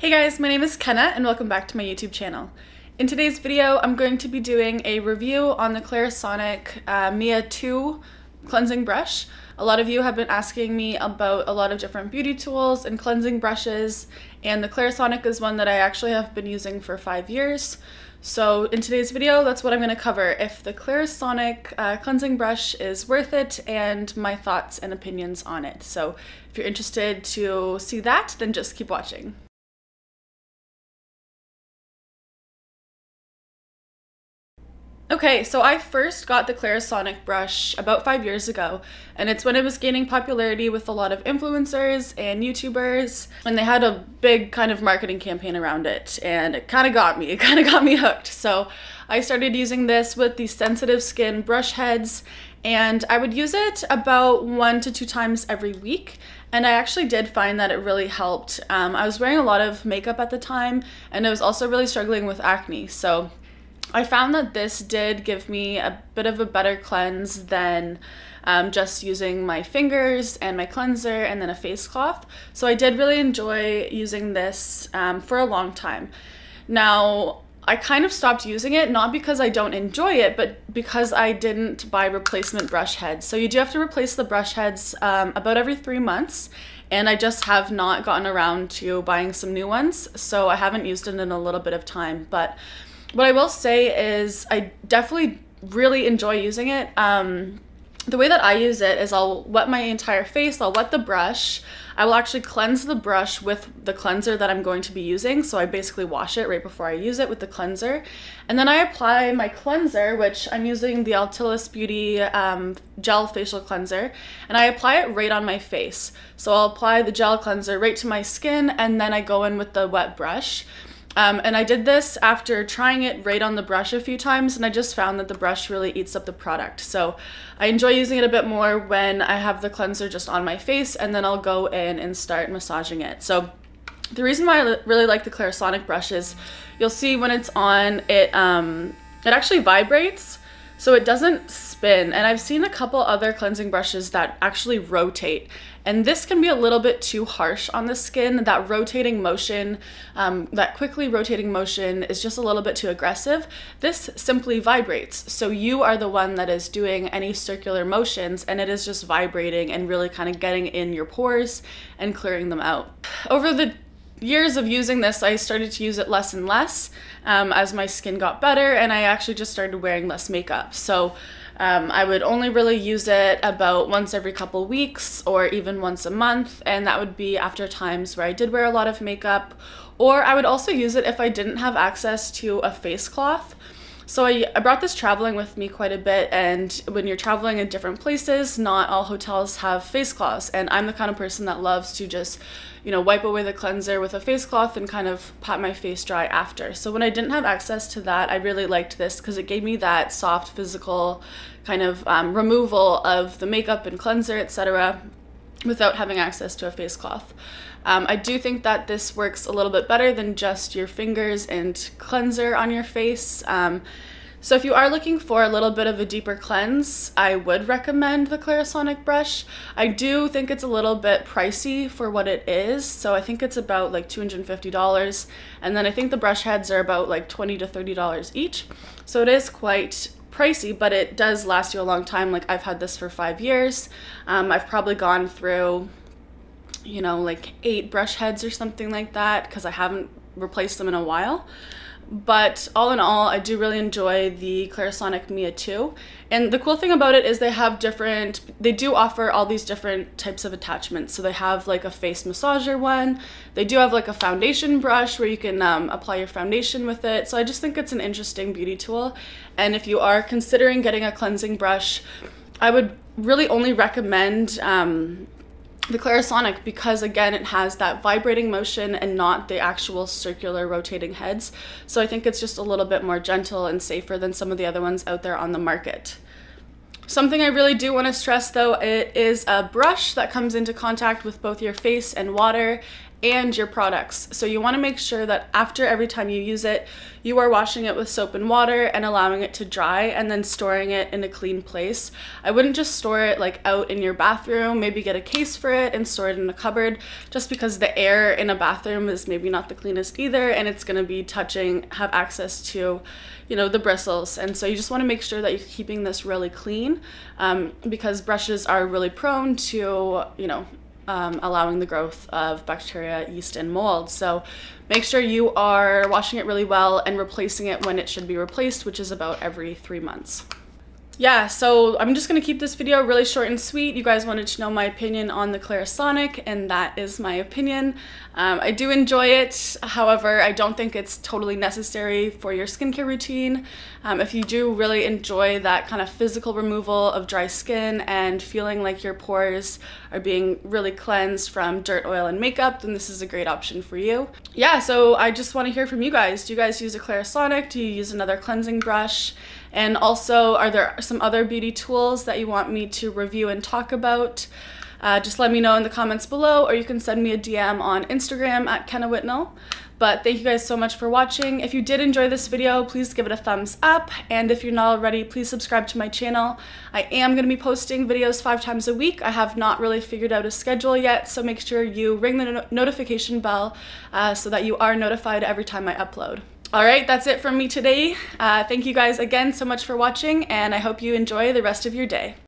Hey guys, my name is Kenna and welcome back to my YouTube channel. In today's video, I'm going to be doing a review on the Clarisonic Mia 2 cleansing brush. A lot of you have been asking me about a lot of different beauty tools and cleansing brushes, and the Clarisonic is one that I actually have been using for 5 years. So in today's video, that's what I'm going to cover, if the Clarisonic cleansing brush is worth it and my thoughts and opinions on it. So if you're interested to see that, then just keep watching. Okay, so I first got the Clarisonic brush about 5 years ago, and it's when it was gaining popularity with a lot of influencers and YouTubers, and they had a big kind of marketing campaign around it, and it kind of got me hooked. So I started using this with the sensitive skin brush heads, and I would use it about 1 to 2 times every week, and I actually did find that it really helped. I was wearing a lot of makeup at the time, and I was also really struggling with acne, so I found that this did give me a bit of a better cleanse than just using my fingers and my cleanser and then a face cloth. So I did really enjoy using this for a long time. Now, I kind of stopped using it, not because I don't enjoy it, but because I didn't buy replacement brush heads. So you do have to replace the brush heads about every 3 months, and I just have not gotten around to buying some new ones. So I haven't used it in a little bit of time, but what I will say is I definitely really enjoy using it. The way that I use it is I'll wet my entire face, I'll wet the brush, I will actually cleanse the brush with the cleanser that I'm going to be using, so I basically wash it right before I use it with the cleanser, and then I apply my cleanser, which I'm using the Altilis Beauty gel facial cleanser, and I apply it right on my face. So I'll apply the gel cleanser right to my skin, and then I go in with the wet brush. And I did this after trying it right on the brush a few times, and I just found that the brush really eats up the product. So I enjoy using it a bit more when I have the cleanser just on my face, and then I'll go in and start massaging it. So the reason why I really like the Clarisonic brush is you'll see when it's on, it actually vibrates, so it doesn't spin. And I've seen a couple other cleansing brushes that actually rotate, and this can be a little bit too harsh on the skin. That rotating motion, that quickly rotating motion is just a little bit too aggressive. This simply vibrates, so you are the one that is doing any circular motions, and it is just vibrating and really kind of getting in your pores and clearing them out. Over the years of using this, I started to use it less and less as my skin got better, and I actually just started wearing less makeup. So I would only really use it about once every couple weeks or even once a month, and that would be after times where I did wear a lot of makeup, or I would also use it if I didn't have access to a face cloth. So I brought this traveling with me quite a bit, and when you're traveling in different places, not all hotels have face cloths, and I'm the kind of person that loves to just, you know, wipe away the cleanser with a face cloth and kind of pat my face dry after. So when I didn't have access to that, I really liked this because it gave me that soft physical kind of removal of the makeup and cleanser, etc., without having access to a face cloth. I do think that this works a little bit better than just your fingers and cleanser on your face. So if you are looking for a little bit of a deeper cleanse, I would recommend the Clarisonic brush. I do think it's a little bit pricey for what it is, so I think it's about like $250, and then I think the brush heads are about like $20 to $30 each, so it is quite pricey, but it does last you a long time. Like, I've had this for 5 years. I've probably gone through, you know, like 8 brush heads or something like that, because I haven't replaced them in a while. But all in all, I do really enjoy the Clarisonic Mia 2. And the cool thing about it is they do offer all these different types of attachments. So they have like a face massager one. They do have like a foundation brush where you can apply your foundation with it. So I just think it's an interesting beauty tool. And if you are considering getting a cleansing brush, I would really only recommend the Clarisonic, because again, it has that vibrating motion and not the actual circular rotating heads. So I think it's just a little bit more gentle and safer than some of the other ones out there on the market. Something I really do want to stress though, it is a brush that comes into contact with both your face and water, and your products. So you want to make sure that after every time you use it, you are washing it with soap and water and allowing it to dry and then storing it in a clean place. I wouldn't just store it like out in your bathroom, maybe get a case for it and store it in a cupboard, just because the air in a bathroom is maybe not the cleanest either, and it's going to be touching, have access to, you know, the bristles. And so you just want to make sure that you're keeping this really clean because brushes are really prone to, you know, allowing the growth of bacteria, yeast, and mold. So make sure you are washing it really well and replacing it when it should be replaced, which is about every 3 months. Yeah, so I'm just gonna keep this video really short and sweet. You guys wanted to know my opinion on the Clarisonic, and that is my opinion. I do enjoy it. However, I don't think it's totally necessary for your skincare routine. If you do really enjoy that kind of physical removal of dry skin and feeling like your pores are being really cleansed from dirt, oil, and makeup, then this is a great option for you. Yeah, so I just wanna hear from you guys. Do you guys use a Clarisonic? Do you use another cleansing brush? And also, are there some other beauty tools that you want me to review and talk about? Just let me know in the comments below, or you can send me a DM on Instagram at KennaWhitnall. But thank you guys so much for watching. If you did enjoy this video, please give it a thumbs up. And if you're not already, please subscribe to my channel. I am going to be posting videos 5 times a week. I have not really figured out a schedule yet, so make sure you ring the notification bell so that you are notified every time I upload. All right, that's it from me today. Thank you guys again so much for watching, and I hope you enjoy the rest of your day.